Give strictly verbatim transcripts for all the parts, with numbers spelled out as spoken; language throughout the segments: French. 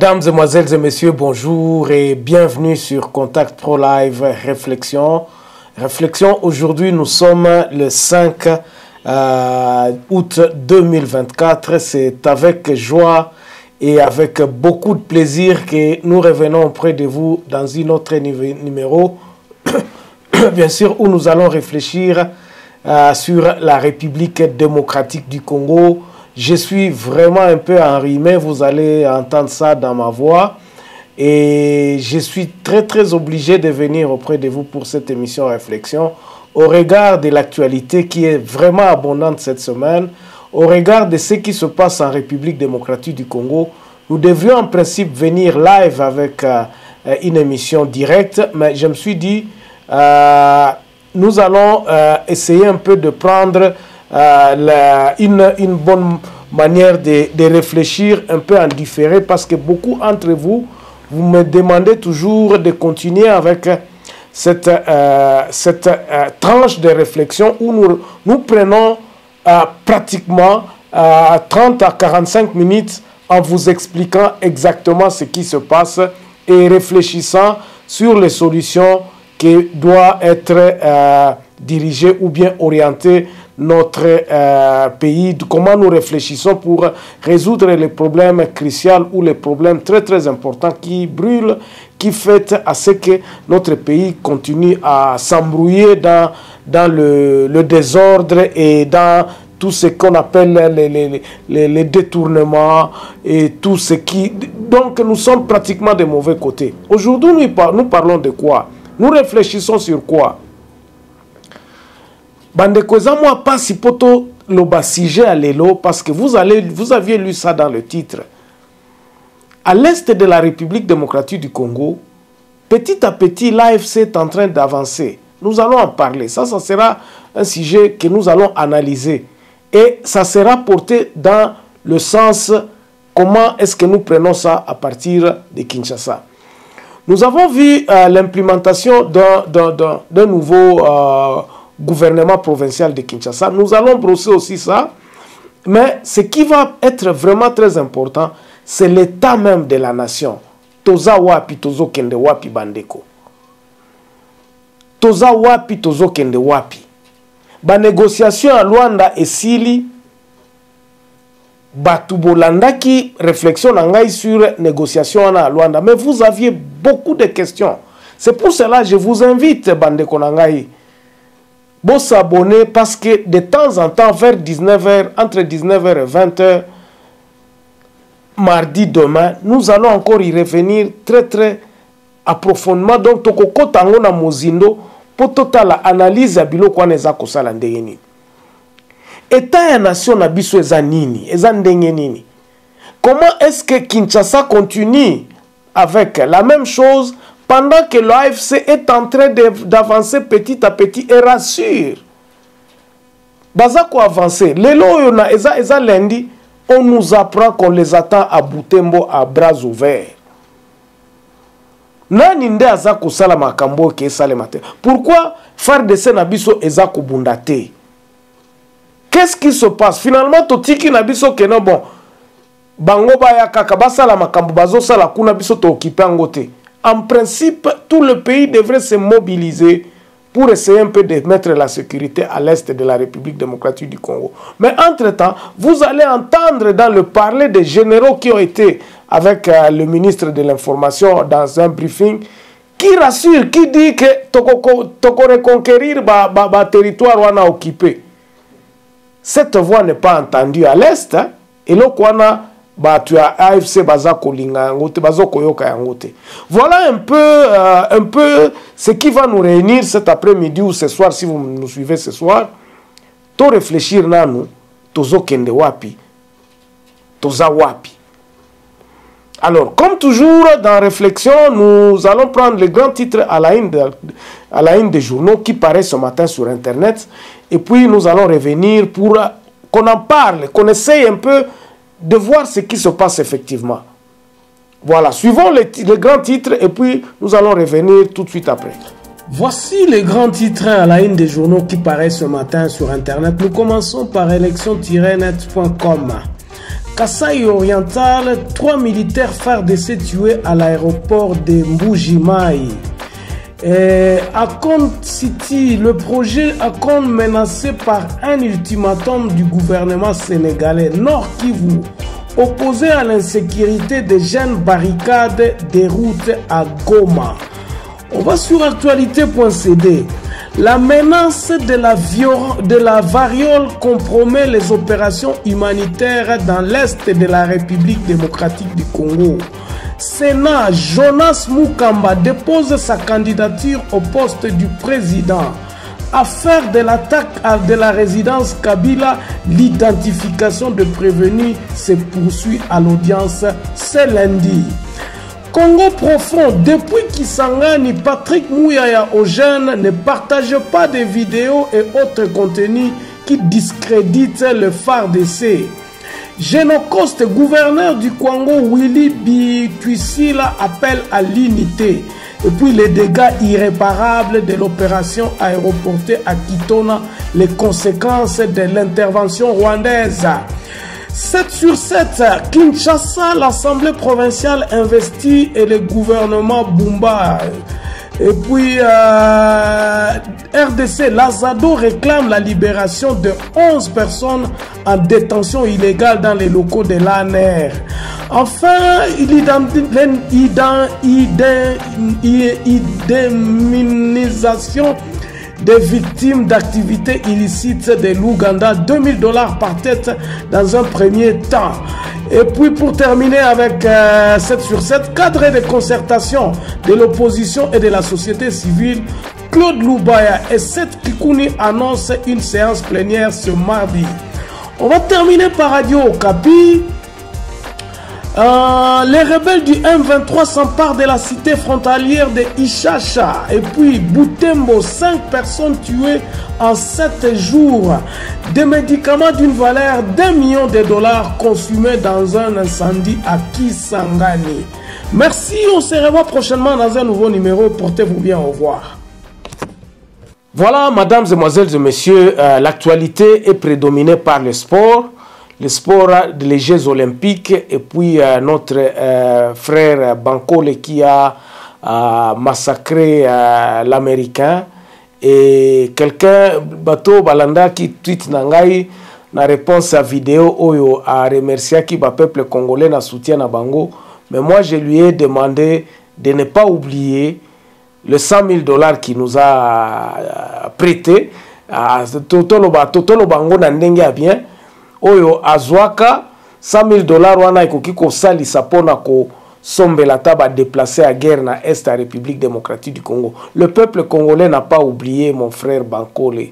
Mesdames, Mesdemoiselles et Messieurs, bonjour et bienvenue sur Contact Pro Live Réflexion. Réflexion, aujourd'hui nous sommes le cinq août deux mille vingt-quatre. C'est avec joie et avec beaucoup de plaisir que nous revenons auprès de vous dans une autre numéro, bien sûr, où nous allons réfléchir euh, sur la République démocratique du Congo. Je suis vraiment un peu enrhumé, vous allez entendre ça dans ma voix. Et je suis très très obligé de venir auprès de vous pour cette émission Réflexion. Au regard de l'actualité qui est vraiment abondante cette semaine, au regard de ce qui se passe en République démocratique du Congo, nous devions en principe venir live avec euh, une émission directe. Mais je me suis dit, euh, nous allons euh, essayer un peu de prendre... Euh, la, une, une bonne manière de, de réfléchir un peu en différé, parce que beaucoup d'entre vous, vous me demandez toujours de continuer avec cette, euh, cette euh, tranche de réflexion où nous, nous prenons euh, pratiquement euh, trente à quarante-cinq minutes en vous expliquant exactement ce qui se passe et réfléchissant sur les solutions qui doivent être euh, dirigées ou bien orientées notre euh, pays, comment nous réfléchissons pour résoudre les problèmes cruciaux ou les problèmes très très importants qui brûlent, qui fait à ce que notre pays continue à s'embrouiller dans, dans le, le désordre et dans tout ce qu'on appelle les, les, les, les détournements et tout ce qui... Donc nous sommes pratiquement des mauvais côtés. Aujourd'hui, nous, par, nous parlons de quoi? Nous réfléchissons sur quoi? Bandekoza moi pas si poto loba sujet à l'élo, parce que vous allez vous aviez lu ça dans le titre. À l'est de la République démocratique du Congo, petit à petit l'A F C est en train d'avancer. Nous allons en parler. Ça, ça sera un sujet que nous allons analyser. Et ça sera porté dans le sens comment est-ce que nous prenons ça à partir de Kinshasa. Nous avons vu euh, l'implémentation d'un d'un d'un nouveau... Euh, gouvernement provincial de Kinshasa. Nous allons brosser aussi ça. Mais ce qui va être vraiment très important, c'est l'état même de la nation. Toza wapi tozo kende wapi bandeko. Toza wapi tozo kende wapi. Ba négociation à Luanda et Sili, Batubolanda qui réflexion nangai sur négociation à Luanda. Mais vous aviez beaucoup de questions. C'est pour cela que je vous invite, bandeko nangai, bon s'abonner, parce que de temps en temps, vers dix-neuf heures, entre dix-neuf heures et vingt heures, mardi, demain, nous allons encore y revenir très très approfondément. Donc, tokoko tango na mozindo, pour totala analyse abilo kwa neza kosala ndengeni. État ya nation na biso eza nini, eza ndenge nini. Comment est-ce que Kinshasa continue avec la même chose? Pendant que l'A F C est en train d'avancer petit à petit, et rassure. Bazako avancer. Les lois, lundi, on nous apprend qu'on les attend à Boutembo à bras ouverts. Naninde azako salamakambo ke salamate. Pourquoi faire de ces nabiso ezako bundate? Qu'est-ce qui se passe? Finalement, totiki nabiso kena bon. Bangoba ya kakaba salamakambo bazo salakuna biso to occupé angote. En principe, tout le pays devrait se mobiliser pour essayer un peu de mettre la sécurité à l'est de la République démocratique du Congo. Mais entre-temps, vous allez entendre dans le parler des généraux qui ont été avec euh, le ministre de l'Information dans un briefing, qui rassure, qui dit que toko reconquérir ba, ba, ba territoire on a occupé. Cette voix n'est pas entendue à l'est, hein? Et là, on a Bah, tu as A F C Bazako Lingangote, Bazoko Yoka Yangote. Voilà un peu, euh, un peu ce qui va nous réunir cet après-midi ou ce soir, si vous nous suivez ce soir. To réfléchir nanu, tozo kende wapi, toza wapi. Alors, comme toujours, dans Réflexion, nous allons prendre les grands titres à la une, de, à la une des journaux qui paraît ce matin sur Internet. Et puis, nous allons revenir pour qu'on en parle, qu'on essaye un peu de voir ce qui se passe effectivement. Voilà, suivons les, les grands titres et puis nous allons revenir tout de suite après. Voici les grands titres à la une des journaux qui paraissent ce matin sur Internet. Nous commençons par election tiret net point com. Kassai Oriental, trois militaires F A R D C tués à l'aéroport de Mboujimaï. Et Akon City, le projet Akon menacé par un ultimatum du gouvernement sénégalais. Nord-Kivu, opposé à l'insécurité des jeunes, barricades des routes à Goma. On va sur actualité point c d. La menace de la, viol- de la variole compromet les opérations humanitaires dans l'est de la République démocratique du Congo. Sénat, Jonas Mukamba dépose sa candidature au poste du président. Affaire de l'attaque de la résidence Kabila, l'identification de prévenus se poursuit à l'audience ce lundi. Congo Profond, depuis Kisangani, Patrick Mouyaya aux jeunes ne partage pas de vidéos et autres contenus qui discréditent le F A R D C. Génocoste, gouverneur du Kwango, Willy Bituissila appelle à l'unité. Et puis les dégâts irréparables de l'opération aéroportée à Kitona, les conséquences de l'intervention rwandaise. sept sur sept, Kinshasa, l'Assemblée provinciale investie et le gouvernement Bumba. Et puis, euh, R D C Lazado réclame la libération de onze personnes en détention illégale dans les locaux de l'A N R. Enfin, l'indemnisation des victimes d'activités illicites de l'Ouganda, deux mille dollars par tête dans un premier temps. Et puis pour terminer avec euh, sept sur sept, cadre de concertation de l'opposition et de la société civile, Claude Loubaya et sept Kikouni annoncent une séance plénière ce mardi. On va terminer par Radio Okapi. Euh, les rebelles du M vingt-trois s'emparent de la cité frontalière de Ishasha. Et puis Boutembo, cinq personnes tuées en sept jours. Des médicaments d'une valeur d'un million de dollars consumés dans un incendie à Kisangani. Merci, on se revoit prochainement dans un nouveau numéro. Portez-vous bien, au revoir. Voilà, mesdames, mesdemoiselles et messieurs, euh, l'actualité est prédominée par le sport. Le sport, les Jeux Olympiques, et puis euh, notre euh, frère Bankole qui a euh, massacré euh, l'Américain. Et quelqu'un, Bato Balanda, qui tweet Nangai, na réponse à vidéo, Oyo, a remercié qui le peuple congolais na soutien à Bango. Mais moi, je lui ai demandé de ne pas oublier le cent mille dollars qu'il nous a prêté. Totolo Bango n'a n'enga bien. Oyo azwaka cent mille dollars wana ekoki ko salisa pona ko sombela taba déplacer à guerre na est à République démocratique du Congo. Le peuple congolais n'a pas oublié, mon frère Bankole.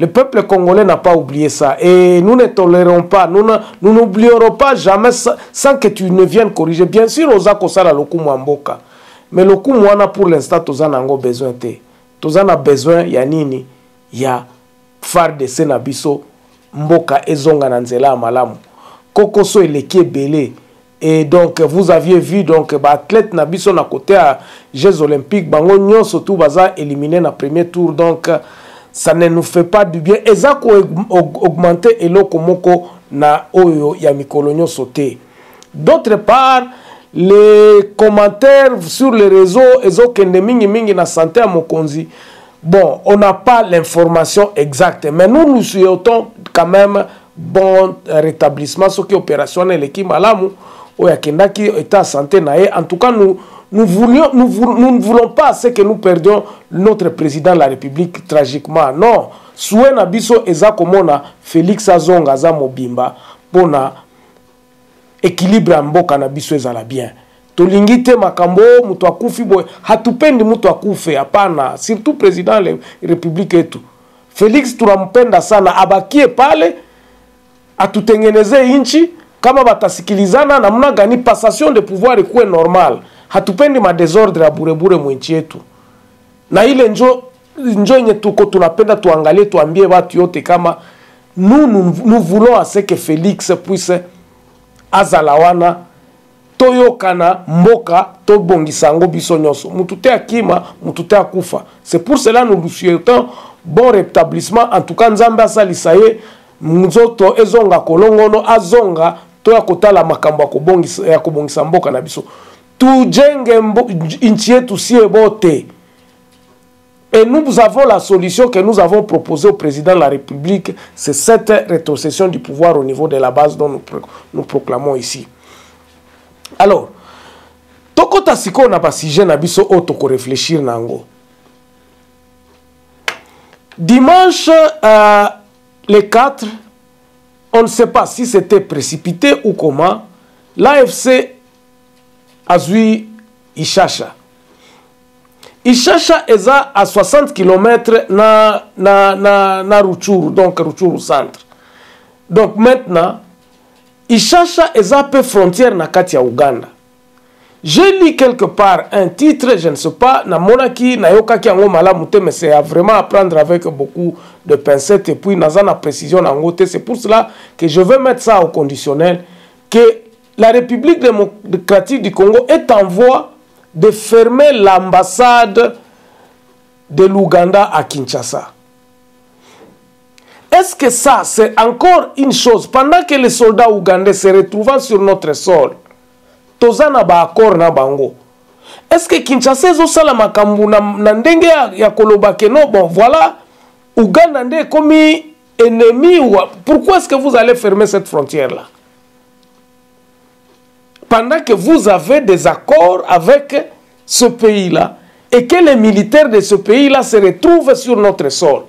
Le peuple congolais n'a pas oublié ça. Et nous ne tolérons pas, nous n'oublierons pas jamais ça, sans que tu ne viennes corriger. Bien sûr, oza kosala lokumu amboka. Mais lokumu wana pour l'instant toza nango besoin te. Toza na besoin ya nini? Ya F A R D C na biso. Mboka ezonga nanzela malamu. Kokoso eleki belé. Et donc vous aviez vu donc ba athlète na biso na côté à Jeux Olympiques bango nyonso tout baza éliminé na premier tour, donc ça ne nous fait pas du bien. Ezako augmenter eloko moko na oyo ya mikolo nyonso te. D'autre part, les commentaires sur les réseaux ezokende mingi mingi na santé ya mokonzi. Bon, on n'a pas l'information exacte, mais nous nous souhaitons quand même bon rétablissement, ce qui est opérationnel et qui malamou, ou yakenda qui est à santé nae. En tout cas, nous nous voulions, nous, nous ne voulons pas ce que nous perdions notre président de la République tragiquement. Non, souhait nabiso ezakomona Félix Azonga Azamobimba pour na équilibre mboka nabiso ezala bien. Tolingite makambo mutu akufi boy hatupendi mutu akufe apana, surtout président de la République yetu Felix tunampenda sana, abakie pale atutengeneze inchi kama batasikilizana namna gani passation de pouvoir ikuwe normal. Hatupendi ma désordre ya bure bure mwinchi yetu, na ile njo njo yenye tuko tunapenda tuangalie, tuambie watu yote kama nous nous, nous voulons à ce que Felix puisse azalawana toyokana mboka tobongisango biso nyonso mutute akima mutute akufa. C'est pour cela nous nous souhaitons bon rétablissement. En tout cas Nzambe asalisaye nzoto ezonga kolongono azonga to ya kotala makambo ya kobongisa mboka na biso. Tujenge nchi yetu si ebote. Et nous avons la solution que nous avons proposée au président de la République, c'est cette rétrocession du pouvoir au niveau de la base dont nous, pro nous proclamons ici. Alors, tokota siko na basije na biso otoko réfléchir nango. Dimanche euh, le quatre, on ne sait pas si c'était précipité ou comment, l'A F C a zui Ishasha. Ishasha est à soixante kilomètres na, na, na, na Ruchuru, donc Ruchuru centre. Donc maintenant, Ishasha est à peu frontière na Katia Uganda. J'ai lu quelque part un titre, je ne sais pas, na monaki, na yoka ki ango malamute, mais c'est à vraiment à prendre avec beaucoup de pincettes et puis nazana précision na ngote. C'est pour cela que je vais mettre ça au conditionnel, que la République démocratique du Congo est en voie de fermer l'ambassade de l'Ouganda à Kinshasa. Est-ce que ça, c'est encore une chose? Pendant que les soldats ougandais se retrouvent sur notre sol, tozana ba accord na bango. Est-ce que Kinshasa zo sala makambu na ndenge ya koloba keno bon voilà, Ouganda est comme ennemi? Pourquoi est-ce que vous allez fermer cette frontière-là? Pendant que vous avez des accords avec ce pays-là et que les militaires de ce pays-là se retrouvent sur notre sol.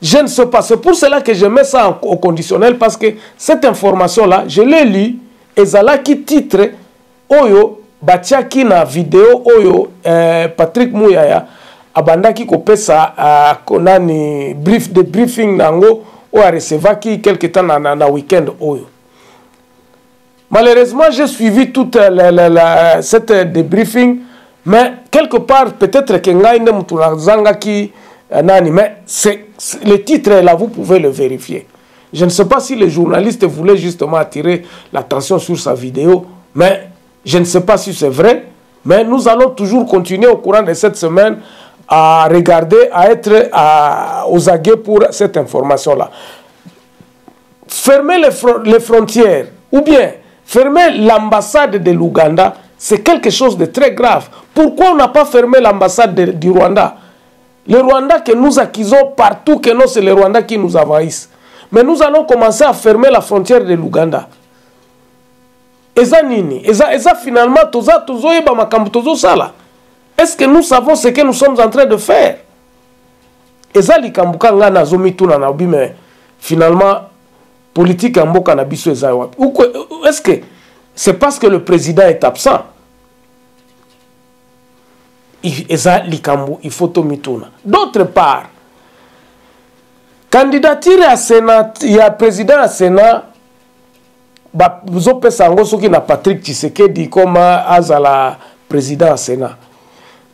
Je ne sais pas. C'est pour cela que je mets ça au conditionnel parce que cette information-là, je l'ai lue et Zala qui titre Oyo Batiaki na vidéo Oyo eh, Patrick Mouyaya abandaki kopesa a konani brief de briefing nango ou a recevaki quelque temps na, na, na week-end Oyo. Malheureusement, j'ai suivi toute la, la, la, cette débriefing, mais quelque part, peut-être que Ngaïne Moutoulazanga qui nani, mais le titre est là, vous pouvez le vérifier. Je ne sais pas si les journalistes voulaient justement attirer l'attention sur sa vidéo, mais je ne sais pas si c'est vrai, mais nous allons toujours continuer au courant de cette semaine à regarder, à être à, aux aguets pour cette information-là. Fermer les, fr les frontières, ou bien fermer l'ambassade de l'Ouganda, c'est quelque chose de très grave. Pourquoi on n'a pas fermé l'ambassade du Rwanda? Le Rwanda que nous acquisons partout, que non, c'est le Rwanda qui nous envahissent. Mais nous allons commencer à fermer la frontière de l'Ouganda. Eza nini? Eza, eza finalement, toza, tozo, eba, makambu, tozo, sala. Est-ce que nous savons ce que nous sommes en train de faire? Eza likambuka nga na zomi tuna na obi, mais finalement, politique en mboka na biso eza wapi? Est-ce que c'est parce que le président est absent? Eza likambo, il faut tomituna. D'autre part, candidature à Sénat, il y a président à Sénat, vous avez sango soki na Patrick Tshisekedi comme azala président à Sénat.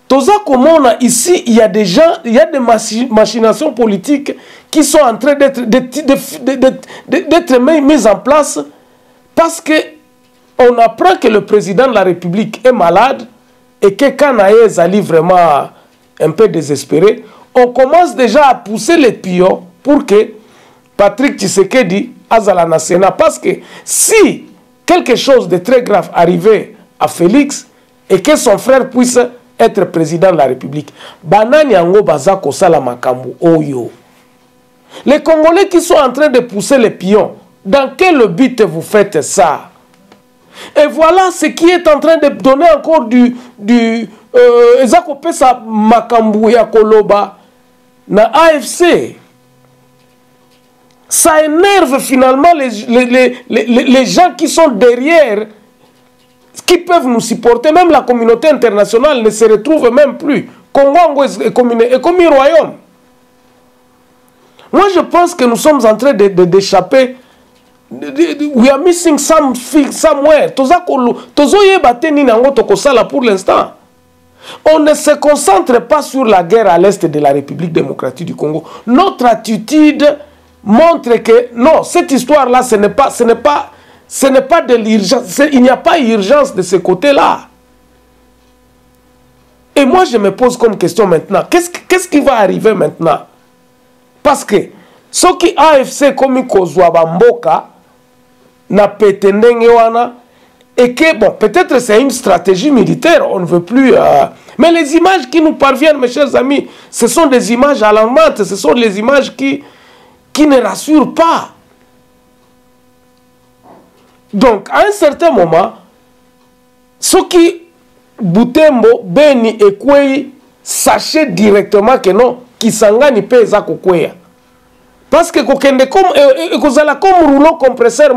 Toza Komona, ici, il y a des gens, il y a des machinations politiques qui sont en train d'être mises en place parce qu'on apprend que le président de la République est malade et que Kanaé Zali vraiment un peu désespéré. On commence déjà à pousser les pions pour que Patrick Tshisekedi azala na Sénat. Parce que si quelque chose de très grave arrivait à Félix et que son frère puisse être président de la République, banani yango baza kosala makambo oyo. Les Congolais qui sont en train de pousser les pions, dans quel but vous faites ça? Et voilà ce qui est en train de donner encore du du euh, ezakopesa makambo ya koloba na A F C. Ça énerve finalement les les les les, les gens qui sont derrière, qui peuvent nous supporter. Même la communauté internationale ne se retrouve même plus. Congo est comme un royaume. Moi, je pense que nous sommes en train d'échapper. We are missing something somewhere. Pour l'instant, on ne se concentre pas sur la guerre à l'est de la République démocratique du Congo. Notre attitude montre que non, cette histoire-là, ce n'est pas... ce n'est pas Ce n'est pas de l'urgence, il n'y a pas d'urgence de ce côté-là. Et moi, je me pose comme question maintenant, qu'est-ce qu'est-ce qui va arriver maintenant? Parce que Ce qui A F C comme Kozwa Bamboka n'a pétendenge wana et que bon peut-être c'est une stratégie militaire, on ne veut plus. Euh, mais les images qui nous parviennent, mes chers amis, ce sont des images alarmantes, ce sont des images qui qui ne rassurent pas. Donc à un certain moment, ce qui Boutembo, Beni et Kwei, sachez directement que non, Kisangani pesa kokwea. Parce que comme rouleau compresseur,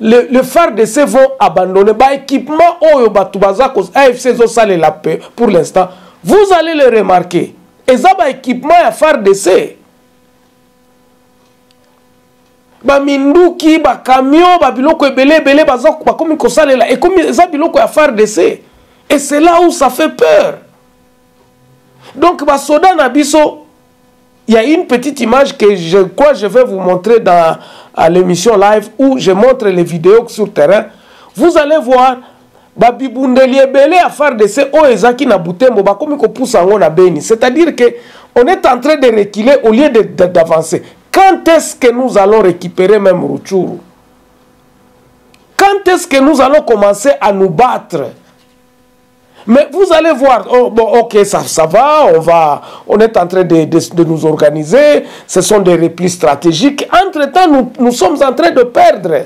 le phare de ces vont abandonner. L'équipement A F C la paix pour l'instant. Vous allez le remarquer. Et ça, l'équipement à phare de ces. Mindouki, camion, biloko belé, belé, comme la. Et comme ça, biloko à phare de ces. Et c'est là où ça fait peur. Donc, soda nabiso. Il y a une petite image que je crois que je vais vous montrer dans l'émission live où je montre les vidéos sur le terrain. Vous allez voir, c'est-à-dire qu'on est en train de reculer au lieu d'avancer. Quand est-ce que nous allons récupérer même Ruchuru? Quand est-ce que nous allons commencer à nous battre? Mais vous allez voir, oh, bon, ok, ça, ça va, on va, on est en train de, de, de nous organiser, ce sont des replis stratégiques. Entre-temps, nous, nous sommes en train de perdre.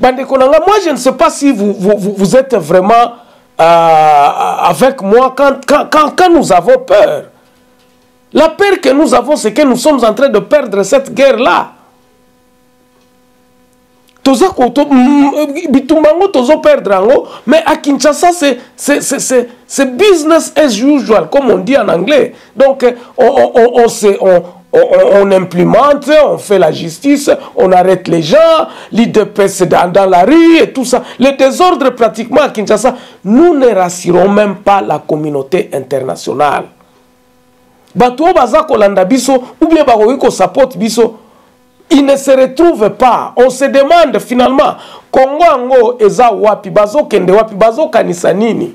Bandekonanga, moi, je ne sais pas si vous, vous, vous êtes vraiment euh, avec moi quand, quand, quand, quand nous avons peur. La peur que nous avons, c'est que nous sommes en train de perdre cette guerre-là. Mais à Kinshasa, c'est business as usual, comme on dit en anglais. Donc, on, on, on, on, on, on implémente, on fait la justice, on arrête les gens, l'I D P c'est dans, dans la rue et tout ça. Les désordres pratiquement à Kinshasa, nous ne rassurons même pas la communauté internationale. Il ne se retrouve pas. On se demande finalement, Congo ango eza wapi bazo kende wapi bazo kanisa nini?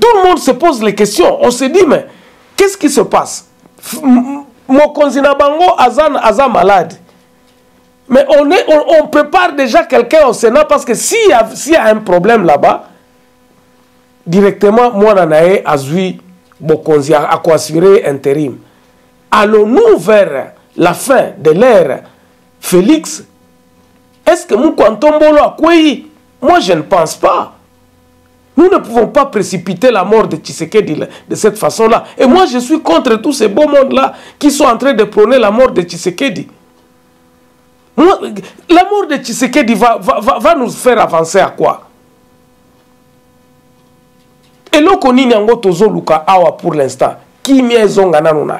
Tout le monde se pose les questions. On se dit mais qu'est-ce qui se passe? Mokonzi na bango azan azan malade. Mais on est on, on prépare déjà quelqu'un au Sénat parce que s'il y a s'il y a un problème là-bas, directement moi nanae azui Mokonzi a ko assurer intérim. Allons-nous vers la fin de l'ère Félix? Est-ce que nous Bolo à Kouéi? Moi, je ne pense pas. Nous ne pouvons pas précipiter la mort de Tshisekedi de cette façon-là. Et moi, je suis contre tous ces beaux mondes-là qui sont en train de prôner la mort de Tshisekedi. Moi, la mort de Tshisekedi va, va, va, va nous faire avancer à quoi? Et l'on connaît Tozo Luka Awa pour l'instant. Qui na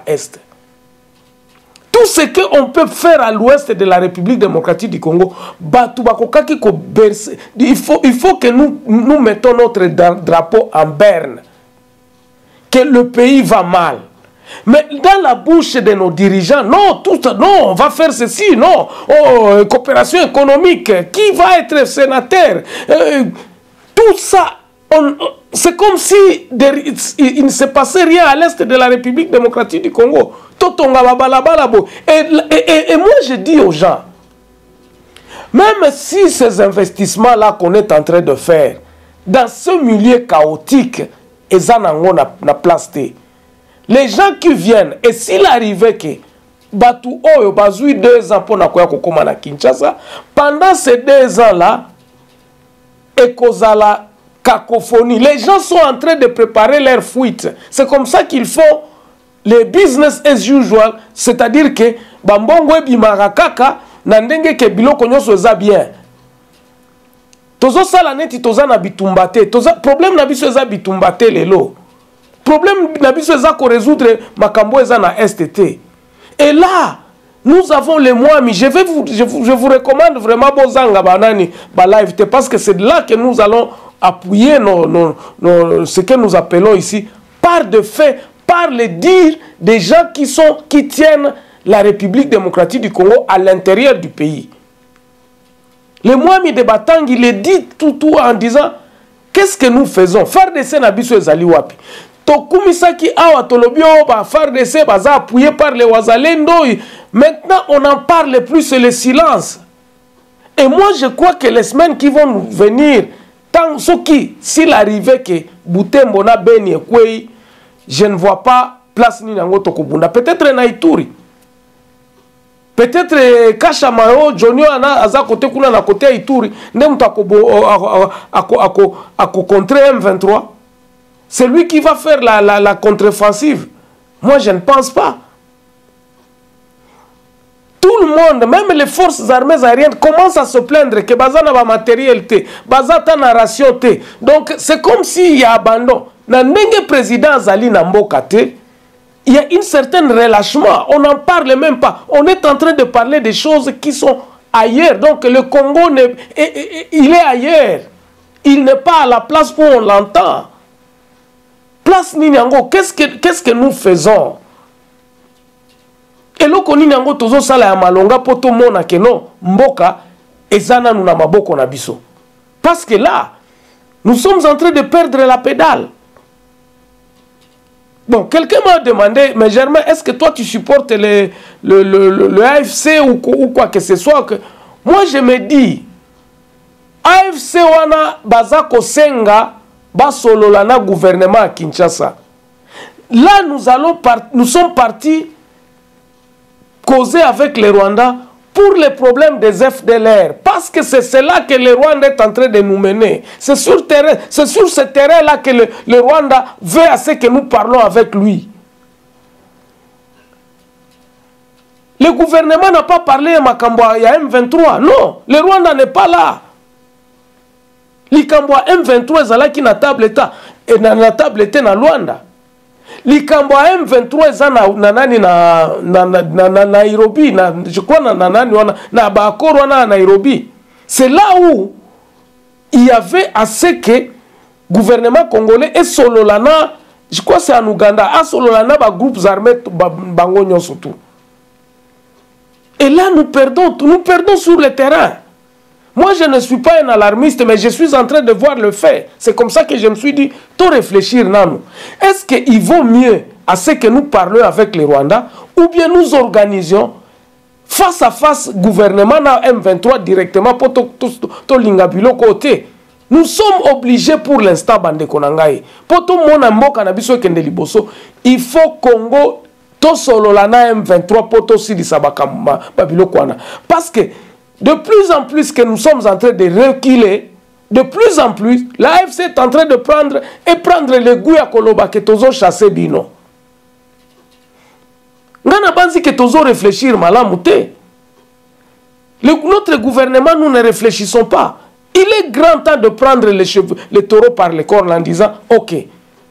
est? Tout ce qu'on peut faire à l'ouest de la République démocratique du Congo, il faut, il faut que nous, nous mettons notre drapeau en berne. Que le pays va mal. Mais dans la bouche de nos dirigeants, non, tout, non, on va faire ceci, non. Oh, coopération économique, qui va être sénateur? euh, Tout ça, c'est comme si il ne se passait rien à l'est de la République démocratique du Congo. Et, et, et moi, je dis aux gens, même si ces investissements-là qu'on est en train de faire, dans ce milieu chaotique, et ça n'a place. Les gens qui viennent, et s'il arrivait que Batou Oyo Bazoui deux ans pour Nakoya Kokoma na Kinshasa, pendant ces deux ans-là, et Kozala cacophonie. Les gens sont en train de préparer leur fuite. C'est comme ça qu'ils font les business as usual. C'est-à-dire que Bambongwe bimarakaka nandenge ke biloko nyoso eza bien. Tozo sala neti toza na bitumbate. Toza problème na biso eza bitumbate lelo. Problème na biso eza ko résoudre makambo eza na S T T. Et là, nous avons les mois, je, vais vous, je, vous, je vous recommande vraiment Bozanga Banani ba live parce que c'est de là que nous allons appuyer nos, nos, nos, ce que nous appelons ici par de fait, par les dires des gens qui, sont, qui tiennent la République démocratique du Congo à l'intérieur du pays. Les Mouami de Batang, il les dit tout, tout en disant qu'est-ce que nous faisons? Faire des scènes à Bissou et Zaliwapi. Tokumisaki awa tolobio ba F A R D C baza appuyé par les Wazalendo. Maintenant on en parle plus, c'est le silence. Et moi je crois que les semaines qui vont venir, tant ce qui, s'il arrivait que Boutembo na Beni Kwei, je ne vois pas place ni nango tokobunda. Peut-être Naituri. Peut-être Kachamayo, Johnny ana aza kote kuna na kote Ituri, ne mutakobo ako ako ako contre M vingt-trois. C'est lui qui va faire la, la, la contre-offensive. Moi, je ne pense pas. Tout le monde, même les forces armées aériennes, commencent à se plaindre que bazana ba matérialité, bazata na ratio. Donc, c'est comme s'il y a abandon. Dans le président Zali Nambokate, il y a une certaine relâchement. On n'en parle même pas. On est en train de parler des choses qui sont ailleurs. Donc, le Congo, il est ailleurs. Il n'est pas à la place où on l'entend. Place Ninyango, qu'est-ce que qu'est-ce que nous faisons? Et loko Ninyango tozo sala ya malonga poto mona ke non mboka ezana nous na maboko na biso. Parce que là, nous sommes en train de perdre la pédale. Bon, quelqu'un m'a demandé, mais Germain, est-ce que toi tu supportes le le le, le, le A F C ou, ou quoi que ce soit? Moi je me dis, A F C wana bazako senga Basololana gouvernement à Kinshasa. Là, nous, allons par... nous sommes partis causer avec les Rwandais pour les problèmes des F D L R. Parce que c'est cela que les Rwandais est en train de nous mener. C'est sur, terrain... sur ce terrain-là que le, le Rwanda veut à ce que nous parlons avec lui. Le gouvernement n'a pas parlé à Makambo, à M vingt-trois. Non, le Rwanda n'est pas là. Likambo M vingt-trois ezala ki na table ta et na na table te na Luanda. Likambo M vingt-trois ezana na nani na na Nairobi na je crois na nani wana na bakoro wana na Nairobi. C'est là où il y avait à ce que gouvernement congolais et sololana, je crois c'est en Ouganda, à sololana ba groupes armés bango nyonso tout. Et là nous perdons, nous perdons sur le terrain. Moi, je ne suis pas un alarmiste, mais je suis en train de voir le fait. C'est comme ça que je me suis dit, tout réfléchir, Nanou. Est-ce qu'il vaut mieux à ce que nous parlions avec les Rwandais ou bien nous organisions face à face gouvernement na M vingt-trois directement pour tout l'ingabilo côté? Nous sommes obligés pour l'instant, Bande Konangaye. Pour tout le monde, il faut Congo, tout sololana M vingt-trois, pour tout Sidi Sabakamba, Babilo Kwana. Parce que de plus en plus que nous sommes en train de reculer, de plus en plus, l'A F C est en train de prendre et prendre le goût à Koloba que tozo chasser bino. Ngana banzi que tozo réfléchir malamouté. Notre gouvernement, nous ne réfléchissons pas. Il est grand temps de prendre les cheveux, les taureaux par les cornes en disant ok,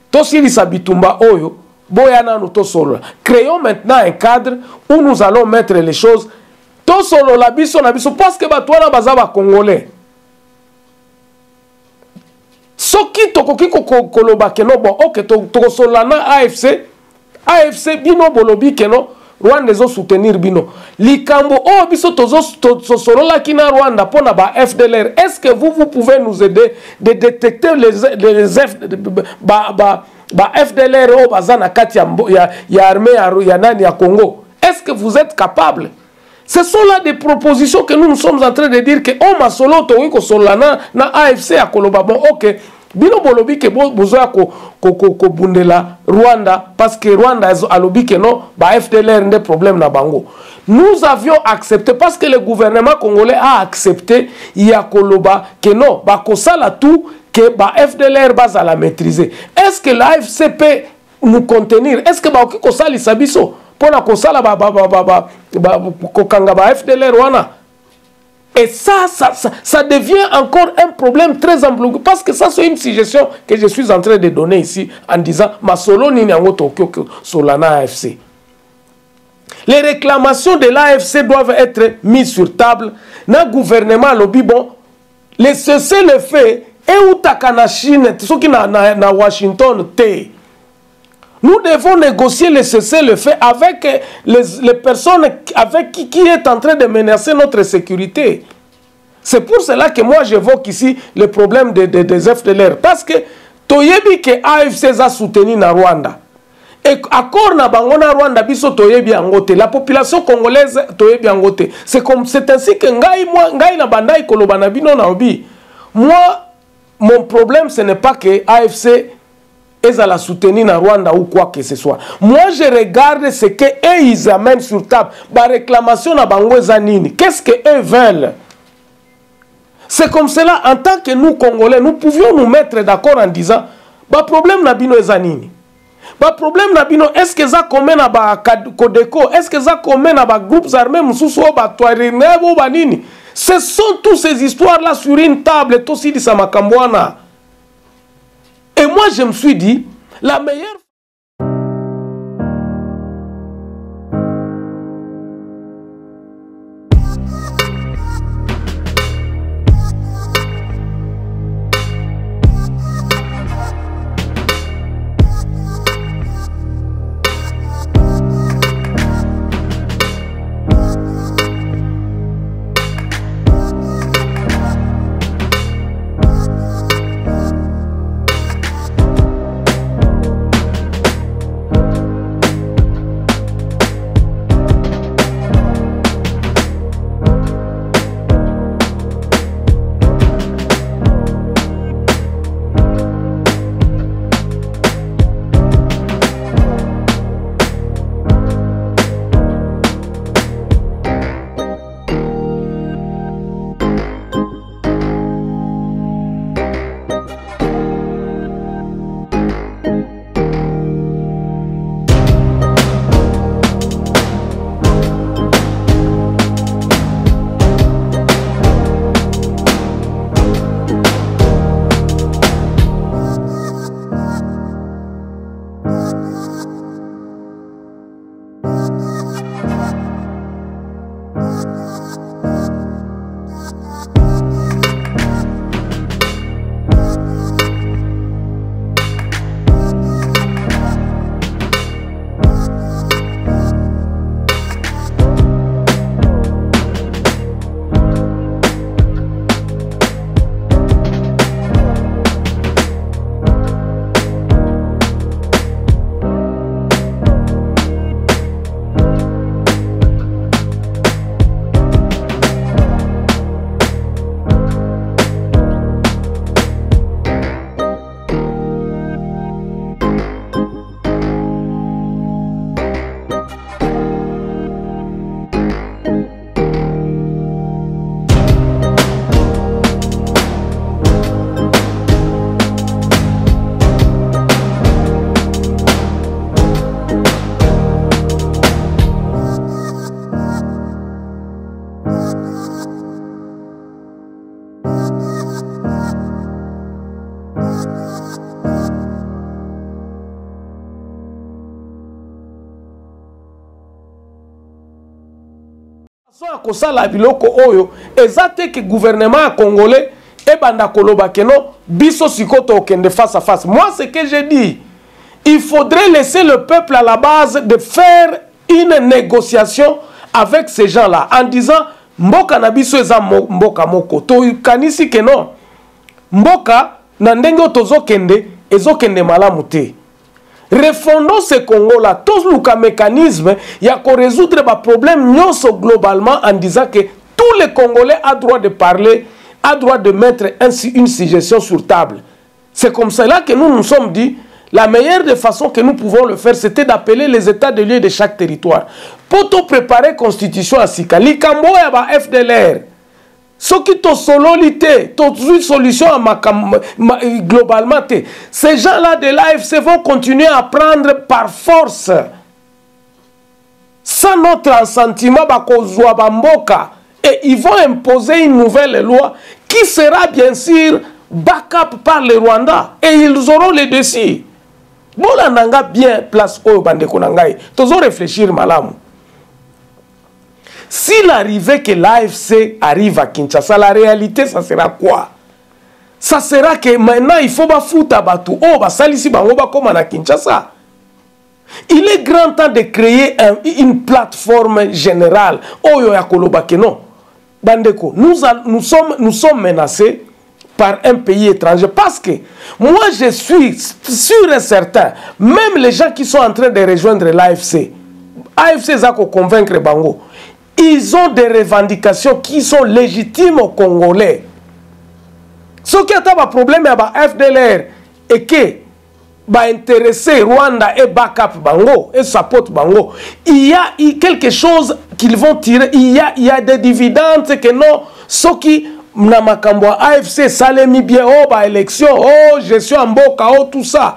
tosili sabitumba oyo, boyana no tosolo. Créons maintenant un cadre où nous allons mettre les choses. Tout solo la biso na biso parce que batwana bazaba congolais. Soki tokoki kokoloba keno bon ok to to solana A F C A F C bino bolobi keno Rwanda zo soutenir bino. Likambo o biso tozo to solola kina Rwanda pona ba F D L R. Est-ce que vous vous pouvez nous aider de détecter les les F ba ba ba F D L R o bazana kati ya ya armée ya nani ya Congo? Est-ce que vous êtes capable? Ce sont là des propositions que nous, nous sommes en train de dire que on m'a solo toiko solana na A F C à Koloba. Bon, ok. Bino bolobi que bozoa ko ko bundela Rwanda parce que Rwanda a lobi que non, ba F D L R des problèmes na bango. Nous avions accepté parce que le gouvernement congolais a accepté ya Koloba que non, ba kosala tout que ba F D L R base à la maîtriser. Est-ce que l'A F C peut nous contenir? Est-ce que ba kosali sabiso? Pona kosala ba ba ba ba ba kokanga ba F D L R wana. Et ça ça, ça ça devient encore un problème très ambigu parce que ça c'est une suggestion que je suis en train de donner ici en disant masolo ni nango tokyo solana A F C. Les réclamations de l'A F C doivent être mises sur table. Na gouvernement lobi bon les cessez le fait et ou takana Chine ce qui na na Washington te. Nous devons négocier le cessez-le-feu avec les, les personnes avec qui, qui est en train de menacer notre sécurité. C'est pour cela que moi j'évoque ici le problème des, des, des F D L R. Parce que toyebi ke A F C za soutenu na Rwanda. Et accord na bangona Rwanda biso toyebi angote. La population congolaise toyebi angote. C'est comme c'est ainsi que ngai moi ngai na bandai kolobana bino na obi. Moi mon problème ce n'est pas que A F C à la soutenir en Rwanda ou quoi que ce soit. Moi, je regarde ce que eux, ils amènent sur table. Ba réclamation na bango zanini. Qu'est-ce que eux veulent? C'est comme cela. En tant que nous Congolais, nous pouvions nous mettre d'accord en disant, ba problème na bino zanini. Ba problème na bino. Est-ce que ça commet na ba Codeco? Est-ce que ça commet na ba groupes armés mususu ba Twarinev ou ba nini? Ce sont toutes ces histoires là sur une table. Et aussi dit ça makambwana. Et moi, je me suis dit, la meilleure... Kosala biloko oyo ezate ke gouvernement congolais et banda koloba keno biso sikoto okende face à face. Moi ce que j'ai dit, il faudrait laisser le peuple à la base de faire une négociation avec ces gens-là en disant mboka na biso eza mboka moko to kanisi keno mboka na ndenge tozo kende ezo kende malamu te. Refondons ce Congo-là, tous les mécanismes, il y a qu'on résoudre les problèmes globalement en disant que tous les Congolais ont droit de parler, ont droit de mettre ainsi une suggestion sur table. C'est comme cela que nous nous sommes dit, la meilleure des façons que nous pouvons le faire, c'était d'appeler les états de lieu de chaque territoire. Pour tout préparer la constitution à Sika, l'Ikambo et F D L R, ce qui est solo, une solution globalement. Ces gens-là de l'A F C vont continuer à prendre par force. Sans notre sentiment, et ils vont imposer une nouvelle loi qui sera bien sûr back-up par les Rwandais. Et ils auront les décisions. Bon, on a bien place au Bandekonangaï. Tous ont réfléchir, madame. S'il arrivait que l'A F C arrive à Kinshasa, la réalité, ça sera quoi? Ça sera que maintenant, il faut foutre à Batou. Oh, bah, ça, ici, bah, on va comme à Kinshasa. Il est grand temps de créer un, une plateforme générale. Oh, yo, ya, kolo, bah, que non. Bandeko, nous, nous, sommes, nous sommes menacés par un pays étranger. Parce que moi, je suis sûr et certain, même les gens qui sont en train de rejoindre l'A F C, A F C Zako convaincre Bango, ils ont des revendications qui sont légitimes aux Congolais. Ce qui est un problème avec F D L R et que va intéresser Rwanda et backup Bango et support Bango, il y a quelque chose qu'ils vont tirer, il y a, il y a des dividendes que non, ceux qui Mnamakambo A F C Salemi bien oh bah élection oh gestion en boca oh tout ça.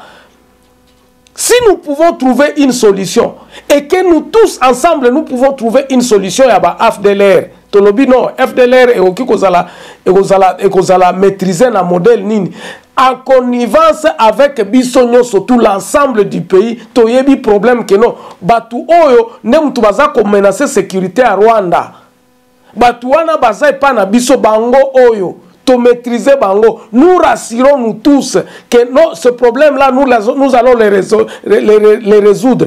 Si nous pouvons trouver une solution et que nous tous ensemble nous pouvons trouver une solution à bah F D L R. Tolobi non F D L R et oki kozala et kozala et kozala maîtriser la modèle nini. En connivence avec Bissonio, surtout l'ensemble du pays, il y a des problèmes que non. Batu Oyo, ne tubaza ko menacer sécurité à Rwanda. Batu wana baza epana biso bango Oyo, to maîtriser bango. Nous rassurons nous tous que non, ce problème-là, nous, nous allons les, réso les, les, les résoudre.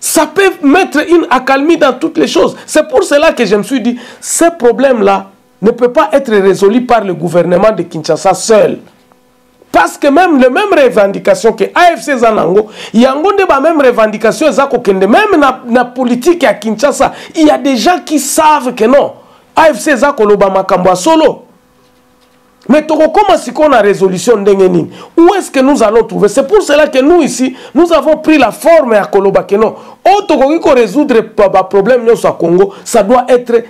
Ça peut mettre une accalmie dans toutes les choses. C'est pour cela que je me suis dit, ce problème-là ne peut pas être résolu par le gouvernement de Kinshasa seul. Parce que même les mêmes revendications que A F C Zanango, il y a des mêmes revendications, même dans la politique à Kinshasa, il y a des gens qui savent que non, A F C Zako Lobama Kambo solo. Mais comment est-ce qu'on a résolution d'Engenin? Où est-ce que nous allons trouver? C'est pour cela que nous ici, nous avons pris la forme à Koloba que non. Autrement résoudre le problème au Congo, ça doit être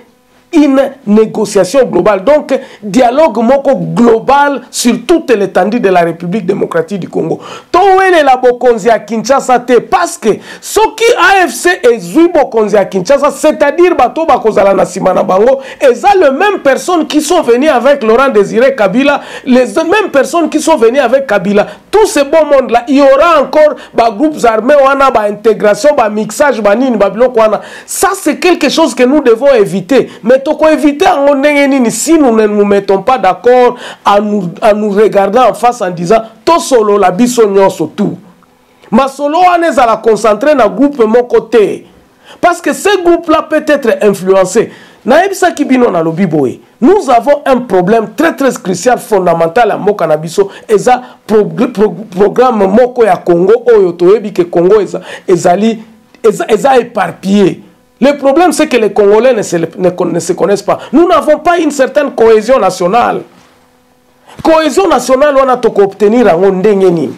une négociation globale, donc dialogue moko global sur toute l'étendue de la République démocratique du Congo. Toele la bokonzi à Kinshasa te parce que ce qui A F C et zui bokonzi à Kinshasa, c'est-à-dire bato bakozala na simana bango, et ça les mêmes personnes qui sont venues avec Laurent Désiré Kabila, les mêmes personnes qui sont venues avec Kabila, tout ce bon monde là, il y aura encore ba groupes armés wana ba intégration ba mixage ba nini ba biloko wana. Ça c'est quelque chose que nous devons éviter. Mais si nous ne nous mettons pas d'accord en nous, nous regardant en face en disant to solo la bisognon surtout. Ma solo anez à la concentrer dans le groupe mon côté. Parce que ce groupe-là peut être influencé. Nous avons un problème très très crucial, fondamental à Mokanabiso. Et ça, programme Moko ya Congo, Oyotoebi que Congo est éparpillé. Le problème, c'est que les Congolais ne se, ne, ne se connaissent pas. Nous n'avons pas une certaine cohésion nationale. Cohésion nationale, on a tout obtenir à Ondengeni.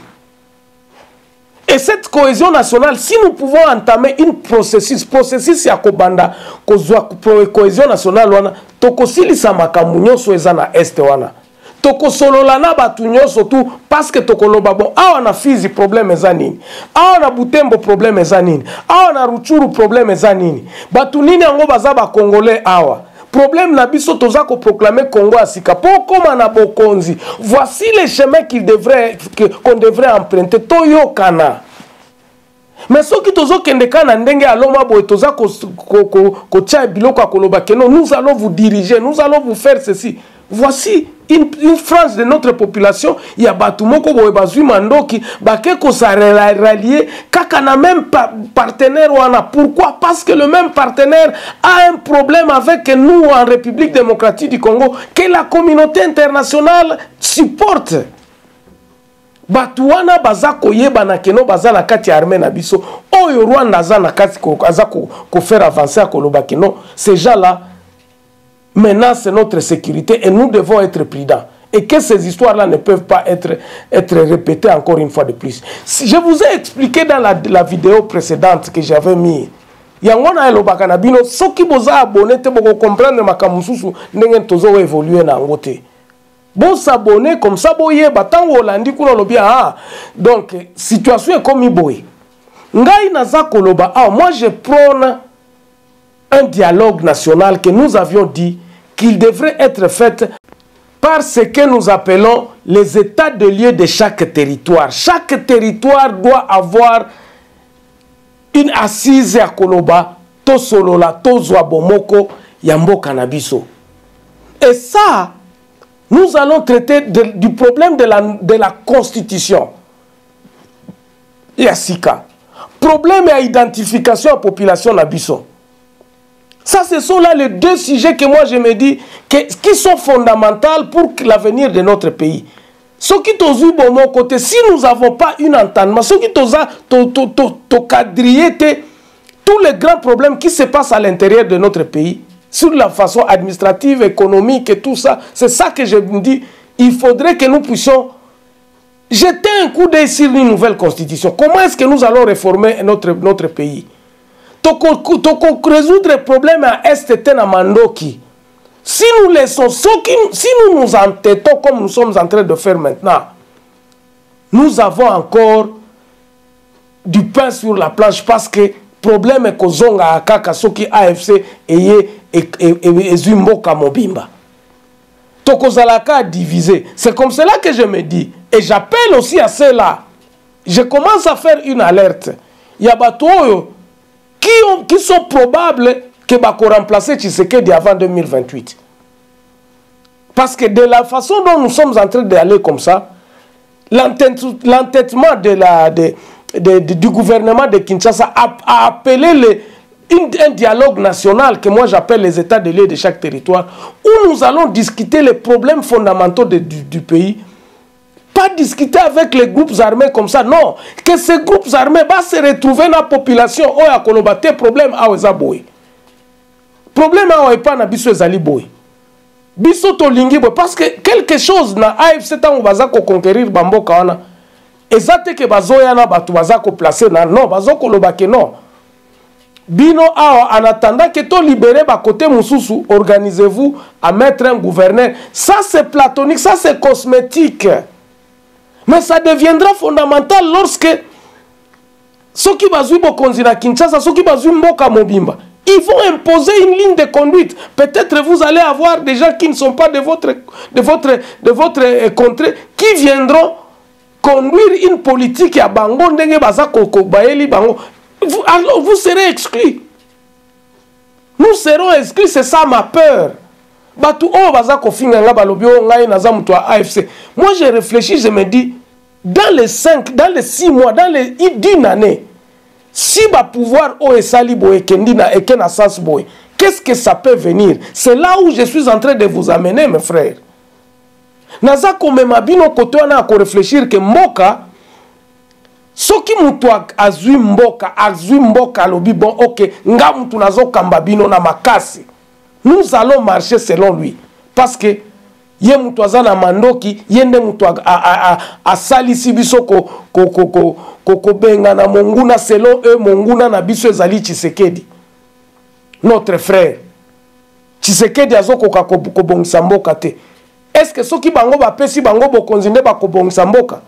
Et cette cohésion nationale, si nous pouvons entamer un processus, processus ya kobanda, cohésion nationale, on a tout silisa makamunyo soezana este wana. Toko sololana batunyo surtout parce que toko lobabo a on a fizi problème ezanini, a on a Boutembo problème ezanini, a on a Ruchuru problème ezanini, batunini yango baza ba Congolais awa problème na biso toza ko proclamer Congo asika po koma na bokonzi. Voici les chemins qu'il devrait qu'on devrait emprunter toyo kana. Mais ceux qui tozo kendekana ndenge aloma boy toza ko ko tcha biloko akoloba que non nous allons vous diriger, nous allons vous faire ceci. Voici une, une France de notre population, il y a Batumoko Boebazui Mandoki, Bakeko sa rallié, Kakana même partenaire Wana. Pourquoi? Parce que le même partenaire a un problème avec nous en République démocratique du Congo que la communauté internationale supporte. Batuana bazako yebana keno bazala kati armée na biso. Oyo Rwanda zana kati ko azako ko faire avancer akoloba keno. Ces gens-là menace notre sécurité et nous devons être prudents. Et que ces histoires-là ne peuvent pas être, être répétées encore une fois de plus. Si je vous ai expliqué dans la, la vidéo précédente que j'avais mis. Il y a un abonné, ceux qui sont abonnés, pour comprendre que vous avez évolué dans le côté. Bon s'abonner comme ça, vous avez battu Hollande, vous avez bien. Donc, la situation est comme Iboé. Moi, je prône un dialogue national que nous avions dit qu'il devrait être fait par ce que nous appelons les états de lieu de chaque territoire. Chaque territoire doit avoir une assise à Koloba, Tosolola, Tozoabomoko, Yambo Kanabiso. Et ça, nous allons traiter de, du problème de la, de la constitution. Yassika. Problème à identification à la population Nabiso. Ça, ce sont là les deux sujets que moi je me dis que, qui sont fondamentaux pour l'avenir de notre pays. Ce qui est bon mon côté, si nous n'avons pas une entente, ce qui est cadré, tous les grands problèmes qui se passent à l'intérieur de notre pays, sur la façon administrative, économique et tout ça, c'est ça que je me dis, il faudrait que nous puissions jeter un coup d'œil sur une nouvelle constitution. Comment est-ce que nous allons réformer notre, notre pays? Résoudre les problèmes à S T T Namandoki. Si nous laissons, si nous nous entêtons comme nous sommes en train de faire maintenant, nous avons encore du pain sur la planche parce que problème est qu'aux zonga akaka soki A F C et et Zumboka Mobimba. Tokozalaka divisé. C'est comme cela que je me dis. Et j'appelle aussi à cela. Je commence à faire une alerte. Yabatoyo. Qui, ont, qui sont probables que Bako remplacer Tshisekedi avant deux mille vingt-huit. Parce que de la façon dont nous sommes en train d'aller comme ça, l'entêtement de de, de, de, du gouvernement de Kinshasa a, a appelé les, une, un dialogue national que moi j'appelle les états de lieu de chaque territoire, où nous allons discuter les problèmes fondamentaux de, du, du pays. Pas discuter avec les groupes armés comme ça, non. Que ces groupes armés vont se retrouver dans la population où ils ont combattu problème à Oezaboy. Problème à Oepana, biso Ezaliboy. Biso Tolingiboy. Parce que quelque chose na A F C tant on va conquérir Bambo Kana. Exacte que bazoyana batu bazako placer na non bazoko lobake non. Bino a en attendant que to libéré ba côté mususu, organisez-vous à mettre un gouverneur. Ça c'est platonique, ça c'est cosmétique. Mais ça deviendra fondamental lorsque ceux qui basent Bokonzina Kinshasa, ceux qui basent Mboka Mobimba, ils vont imposer une ligne de conduite. Peut-être vous allez avoir des gens qui ne sont pas de votre, de votre, de votre contrée, qui viendront conduire une politique à Bango, Ndenge Bazako, Kobayeli Bango. Vous, alors vous serez exclus. Nous serons exclus, c'est ça ma peur. Moi je réfléchis, je me dis, dans les cinq, dans les six mois, dans les dix années, si le pouvoir est qu'est-ce que ça peut venir? C'est là où je suis en train de vous amener, mes frères. Naza komemabino koto na ko réfléchir que Mboka, ce qui m'outoua azui Mboka, azui Mboka lobi bon ok, nga moutou nazo kambabino na makasi. Nous allons marcher selon lui. Parce que yé moutouazana mandoki, yé ne moutouag a a a sali sibiso ko ko ko ko ko ko benga na monguna selon eux monguna na biso ezali Tshisekedi. Notre frère Tshisekedi azoko ka ko bongisa mboka te. Est-ce que soki bango ba pesi bango bokonzi ne ba ko bongisa mboka?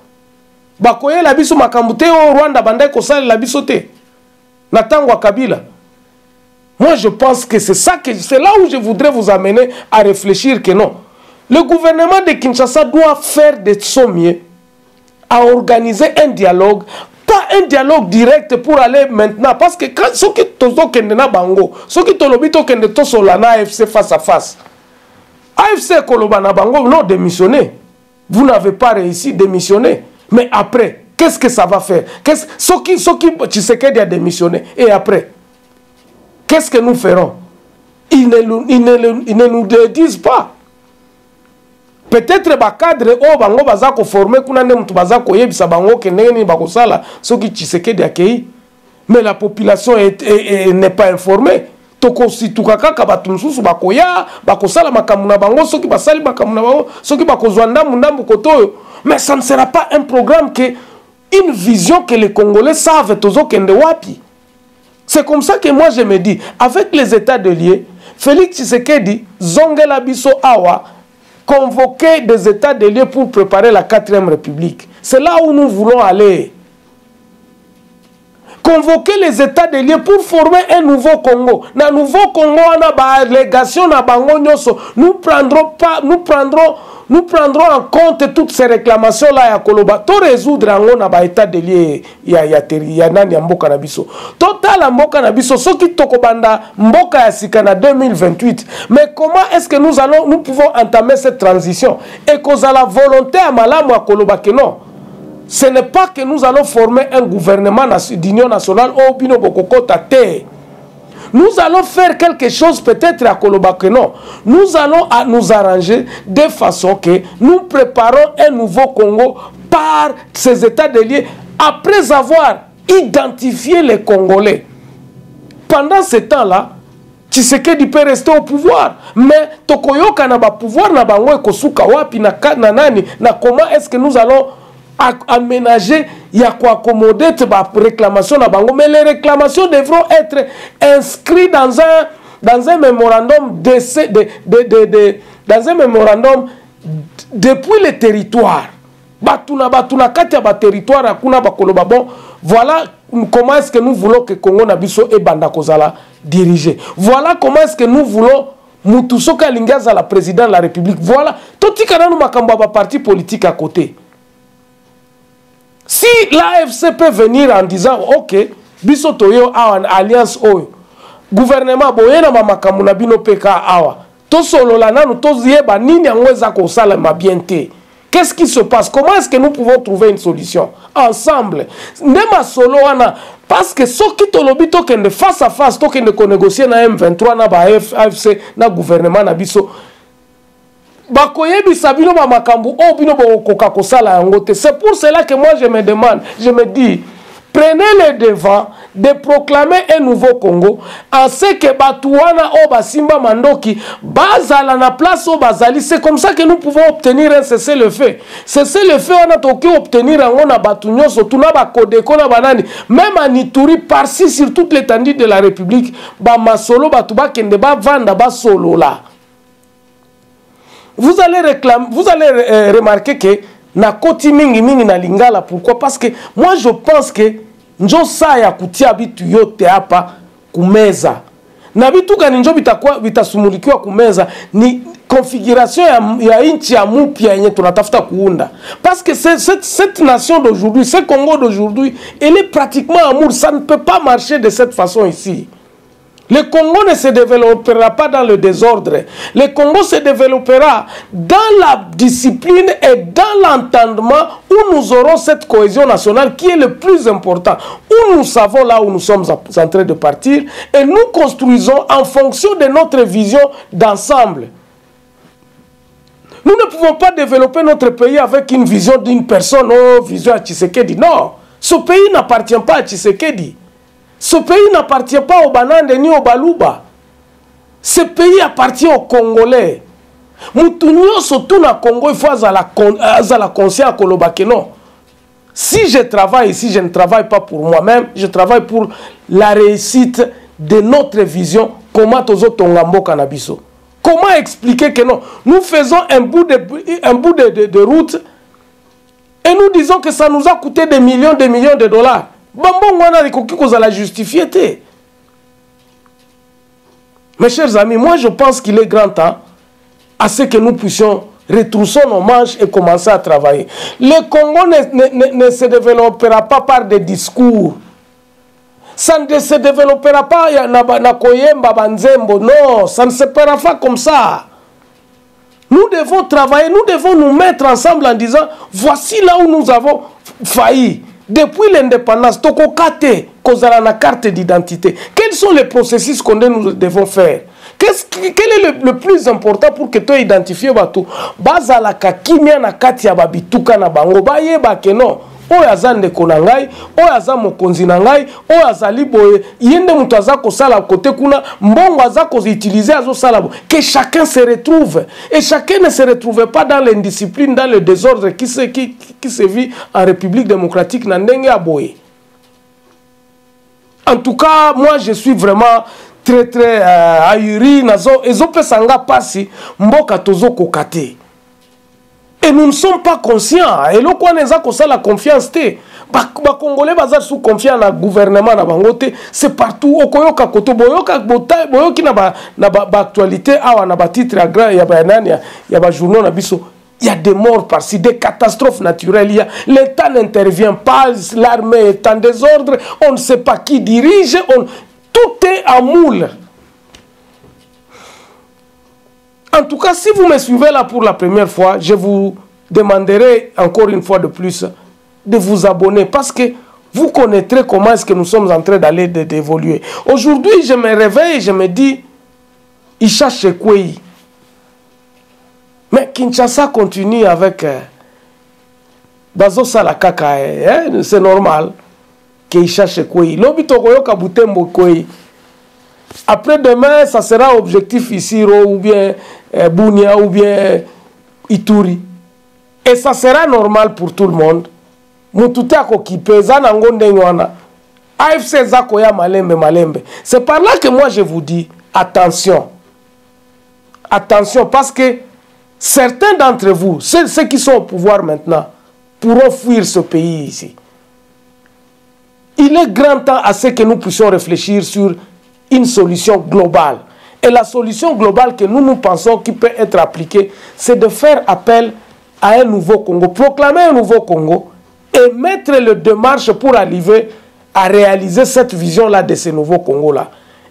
Ba koyela biso makambo te o Rwanda banda ko sali la biso te. Na tango Kabila. Moi, je pense que c'est ça que c'est là où je voudrais vous amener à réfléchir que non. Le gouvernement de Kinshasa doit faire des sommiers à organiser un dialogue, pas un dialogue direct pour aller maintenant. Parce que quand ceux qui tozo kendena bango, ceux qui tolobito kendeto solana A F C face à face, A F C kolobana bango, non, démissionnez. Vous n'avez pas réussi, démissionnez. Mais après, qu'est-ce que ça va faire? Qu'est-ce ceux qui ceux qui Tshisekedi a démissionné et après? Qu'est-ce que nous ferons? Ils ne, ils ne, ils ne nous le disent pas. Peut-être que les cadres sont formés, mais la population n'est pas informée. Mais ça ne sera pas un programme, que, une vision que les Congolais savent. C'est comme ça que moi je me dis, avec les états de lieu, Félix Tshisekedi, Zongela Biso Awa, convoquer des états de lieu pour préparer la quatrième République. C'est là où nous voulons aller. Convoquer les états de lieu pour former un nouveau Congo. Dans le nouveau Congo, nous prendrons, pas, nous prendrons, nous prendrons en compte toutes ces réclamations-là à Koloba. Tout résoudre en état de lieu, il y a Mboka na biso. Total Mboka na biso, ce qui tokobanda Mboka ya Sikana deux mille vingt-huit. Mais comment est-ce que nous allons, nous pouvons entamer cette transition? Et qu'on a la volonté à Malamu à Koloba que non. Ce n'est pas que nous allons former un gouvernement d'union nationale au Bino Bokokota T. Nous allons faire quelque chose peut-être à Kolobakeno. Nous allons à nous arranger de façon que nous préparons un nouveau Congo par ces états de lieux après avoir identifié les Congolais. Pendant ce temps-là, Tshisekedi peut rester au pouvoir, mais tokoyoka na ba pouvoir na bango ekosuka wapi na kana nani na comment est-ce que nous allons aménager ya ko accommoder ba réclamation na bango, mais les réclamations devront être inscrites dans un dans un mémorandum de, de, de, de, de dans un mémorandum depuis les territoires. Batuna batuna katia ba territoire akuna ba koloba bon voilà. Comment est-ce que nous voulons que Congo Nabiso et Banda Kozala dirigé? Voilà comment est-ce que nous voulons Mutusoka Lingaza la président de la République. Voilà. Totikana nous makambaba parti politique à côté. Si l'A F C peut venir en disant ok, Biso Toyo a une alliance O. Gouvernement Boyena Mamakamuna Bino P K Awa. Tosolo Lananu Tozieba Nini Anweza Kosala Mabiente. Qu'est-ce qui se passe? Comment est-ce que nous pouvons trouver une solution ensemble? Nema solo ana parce que ce qui tolobi token de face à face token de négocier na M vingt-trois na ba A F C na gouvernement na biso. Bakoye bisabino ba makambu o bino ba kokako sala yango te. C'est pour cela que moi je me demande, je me dis prenez le devant de proclamer un nouveau Congo en ce que Batouana ou Basimba Mandoki Bazala na place au Bazali. C'est comme ça que nous pouvons obtenir un cessez-le-feu. Cessez-le-feu, on a toqué obtenir un on a Batounion, surtout na Bakodeko na Banani, même en Ituri, par-ci sur toute l'étendue de la République, Bamasolo, Batouba, Kendeba, Vanda, Basolo là. Vous allez réclamer, vous allez euh, remarquer que na koti mingi mingi na lingala. Pourquoi? Parce que moi je pense que njo saya kutia bitu yote hapa kumeza na bitu gani njo bitakuwa bitasumulikiwa kumeza ni configuration ya, ya inchi ya mupya yenye tunatafuta kuunda. Parce que cette, cette nation d'aujourd'hui, ce Congo d'aujourd'hui, elle est pratiquement amour. Ça ne peut pas marcher de cette façon ici. Le Congo ne se développera pas dans le désordre. Le Congo se développera dans la discipline et dans l'entendement où nous aurons cette cohésion nationale qui est le plus important. Où nous savons là où nous sommes en train de partir et nous construisons en fonction de notre vision d'ensemble. Nous ne pouvons pas développer notre pays avec une vision d'une personne, oh, vision à Tshisekedi. Non, ce pays n'appartient pas à Tshisekedi. Ce pays n'appartient pas au Banande ni au Baluba. Ce pays appartient aux Congolais. Moutounio surtout na Congo, il faut la conscience Kolobakeno. Si je travaille ici, je ne travaille pas pour moi-même, je travaille pour la réussite de notre vision. Comment tozo tongambo kanabiso? Comment expliquer que non? Nous faisons un bout de, un bout de, de, de route et nous disons que ça nous a coûté des millions, des millions de dollars. Bambon wana rikoki kozala justifié. Mes chers amis, moi je pense qu'il est grand temps à ce que nous puissions retrousser nos manches et commencer à travailler. Le Congo ne, ne, ne se développera pas par des discours. Ça ne se développera pas na koyemba banzembo. Non, ça ne se fera pas comme ça. Nous devons travailler, nous devons nous mettre ensemble en disant voici là où nous avons failli. Depuis l'indépendance, Tokokate, Kozala na carte d'identité. Quels sont les processus qu'on nous devons faire? Qu'est-ce quel est le, le plus important pour que tu identifies Batou? Bazala kakimia na kati ya babituka na bango baye bakeno. Oyaza ndeko na ngai, oyaza mokonzi na ngai, oyaza liboye, yende mutu aza kosala kote kuna, mbongo aza kozitiliser azo sala. Que chacun se retrouve. Et chacun ne se retrouve pas dans l'indiscipline, dans le désordre qui se, qui, qui se vit en République démocratique na ndenge ya boye. En tout cas, moi je suis vraiment très très euh, ahuri nazo ezopesanga pasi mboka tozo kokate. Et nous ne sommes pas conscients. Et le quoi n'est-ce que ça la confiance te. Les Congolais bazar sous confiance dans le gouvernement na bangote. C'est partout. Okoyo kakoto boyo kakbota boyo ki na ba na ba actualité awa na ba titre agra ya ba nania ya ba journaux na biso. Il y a des morts par-ci, des catastrophes naturelles. L'État n'intervient pas, l'armée est en désordre, on ne sait pas qui dirige, on... tout est en moule. En tout cas, si vous me suivez là pour la première fois, je vous demanderai encore une fois de plus de vous abonner parce que vous connaîtrez comment est-ce que nous sommes en train d'aller d'évoluer. Aujourd'hui, je me réveille, je me dis, Ishasha Kwei. Mais Kinshasa continue avec euh, Bazo Salakaka, hein? C'est normal que Ishasha Kwei. L'obitokoyoka Boutembo Kwei. Après demain, ça sera objectif ici, ou bien euh, Bounia, ou bien euh, Ituri. Et ça sera normal pour tout le monde. C'est par là que moi je vous dis, attention. Attention, parce que certains d'entre vous, ceux, ceux qui sont au pouvoir maintenant, pourront fuir ce pays ici. Il est grand temps à ce que nous puissions réfléchir sur une solution globale. Et la solution globale que nous, nous pensons qui peut être appliquée, c'est de faire appel à un nouveau Congo, proclamer un nouveau Congo, et mettre les démarches pour arriver à réaliser cette vision-là de ce nouveau Congo-là.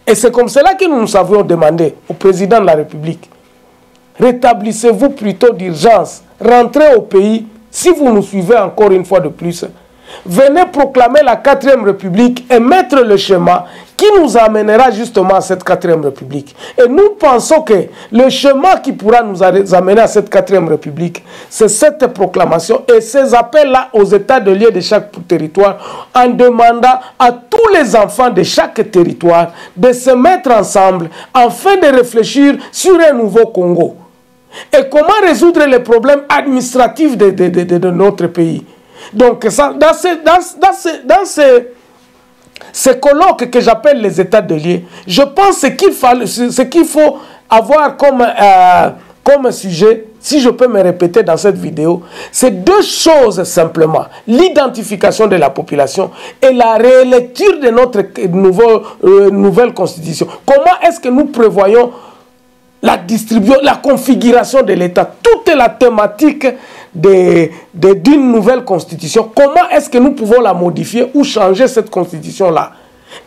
Et c'est comme cela que nous nous avions demandé au président de la République. Rétablissez-vous plutôt d'urgence. Rentrez au pays, si vous nous suivez encore une fois de plus. Venez proclamer la quatrième République et mettre le schéma qui nous amènera justement à cette quatrième République. Et nous pensons que le chemin qui pourra nous amener à cette quatrième République, c'est cette proclamation et ces appels-là aux états de lieu de chaque territoire, en demandant à tous les enfants de chaque territoire de se mettre ensemble afin de réfléchir sur un nouveau Congo. Et comment résoudre les problèmes administratifs de, de, de, de, de notre pays. Donc, ça, dans ce... Dans, dans ce, dans ce ce colloque que j'appelle les états de lieu, je pense qu'il faut, ce qu'il faut avoir comme, euh, comme sujet, si je peux me répéter dans cette vidéo, c'est deux choses simplement. L'identification de la population et la réélecture de notre nouveau, euh, nouvelle constitution. Comment est-ce que nous prévoyons la distribution, la configuration de l'État, toute la thématique d'une de, de, nouvelle constitution, comment est-ce que nous pouvons la modifier ou changer cette constitution-là?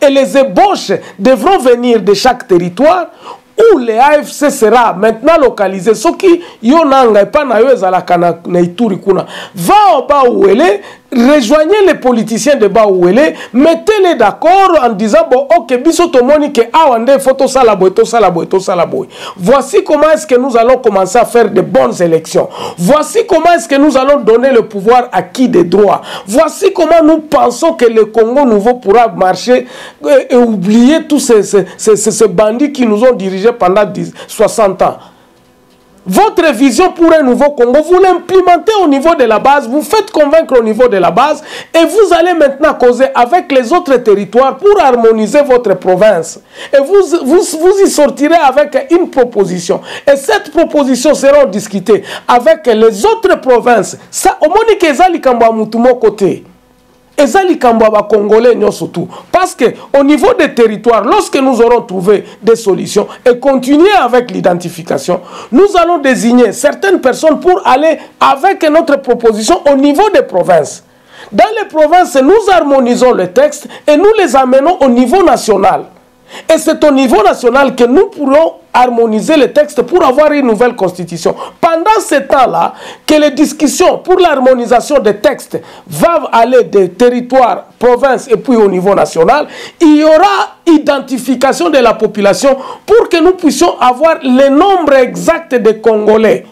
Et les ébauches devront venir de chaque territoire où les A F C sera maintenant localisé. Ce qui va au Baouélé, rejoignez les politiciens de Baouélé, mettez-les d'accord en disant bon, ok, voici comment est-ce que nous allons commencer à faire de bonnes élections. Voici comment est-ce que nous allons donner le pouvoir à qui des droits. Voici comment nous pensons que le Congo nouveau pourra marcher et, et oublier tous ces, ces, ces, ces bandits qui nous ont dirigés pendant soixante ans. Votre vision pour un nouveau Congo, vous l'implémentez au niveau de la base, vous faites convaincre au niveau de la base et vous allez maintenant causer avec les autres territoires pour harmoniser votre province. Et vous, vous, vous y sortirez avec une proposition. Et cette proposition sera discutée avec les autres provinces. Ça, au moins, parce qu'au niveau des territoires, lorsque nous aurons trouvé des solutions et continuer avec l'identification, nous allons désigner certaines personnes pour aller avec notre proposition au niveau des provinces. Dans les provinces, nous harmonisons le texte et nous les amenons au niveau national. Et c'est au niveau national que nous pourrons harmoniser les textes pour avoir une nouvelle constitution. Pendant ce temps-là, que les discussions pour l'harmonisation des textes vont aller des territoires, provinces et puis au niveau national, il y aura identification de la population pour que nous puissions avoir le nombre exact des Congolais.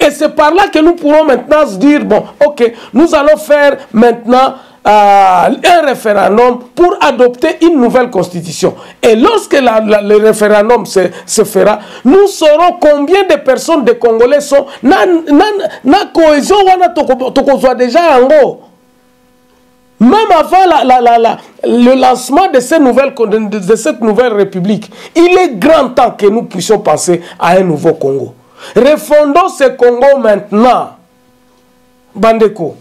Et c'est par là que nous pourrons maintenant se dire, bon, ok, nous allons faire maintenant Euh, un référendum pour adopter une nouvelle constitution. Et lorsque la, la, le référendum se, se fera, nous saurons combien de personnes de Congolais sont nan, nan, nan cohésion wana toko, toko soit déjà en haut. Même avant la, la, la, la, le lancement de, ces nouvelles, de, de cette nouvelle république, il est grand temps que nous puissions penser à un nouveau Congo. Refondons ce Congo maintenant. Bandeko.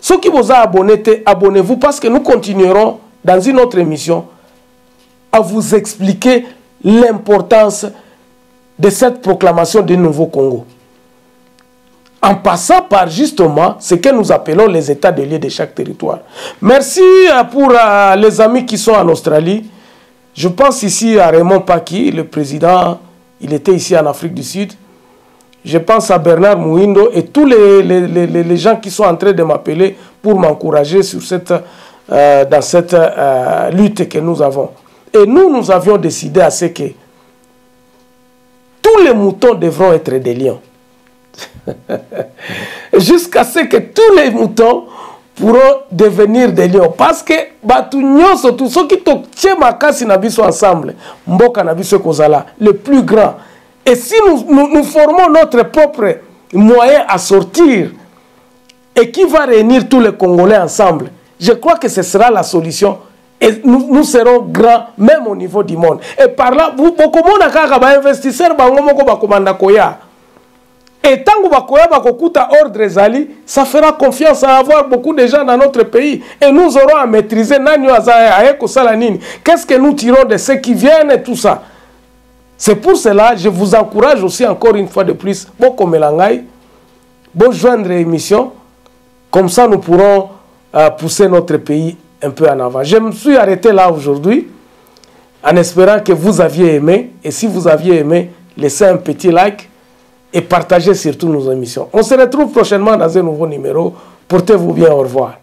Ceux qui vous ont abonné, abonnez-vous parce que nous continuerons dans une autre émission à vous expliquer l'importance de cette proclamation du nouveau Congo. En passant par justement ce que nous appelons les états de lieu de chaque territoire. Merci pour les amis qui sont en Australie. Je pense ici à Raymond Paki, le président, il était ici en Afrique du Sud. Je pense à Bernard Mouindo et tous les, les, les, les gens qui sont en train de m'appeler pour m'encourager sur cette euh, dans cette euh, lutte que nous avons. Et nous, nous avions décidé à ce que tous les moutons devront être des lions. Jusqu'à ce que tous les moutons pourront devenir des lions. Parce que tous ceux qui sont ensemble, le plus grand. Et si nous, nous, nous formons notre propre moyen à sortir et qui va réunir tous les Congolais ensemble, je crois que ce sera la solution. Et nous, nous serons grands, même au niveau du monde. Et par là, vous avez investisseurs et tant que ça fera confiance à avoir beaucoup de gens dans notre pays. Et nous aurons à maîtriser. Qu'est-ce que nous tirons de ceux qui viennent et tout ça? C'est pour cela que je vous encourage aussi encore une fois de plus. Bon, comme Melangai, bon, joindre l'émission. Comme ça, nous pourrons euh, pousser notre pays un peu en avant. Je me suis arrêté là aujourd'hui en espérant que vous aviez aimé. Et si vous aviez aimé, laissez un petit like. Et partagez surtout nos émissions. On se retrouve prochainement dans un nouveau numéro. Portez-vous bien, au revoir.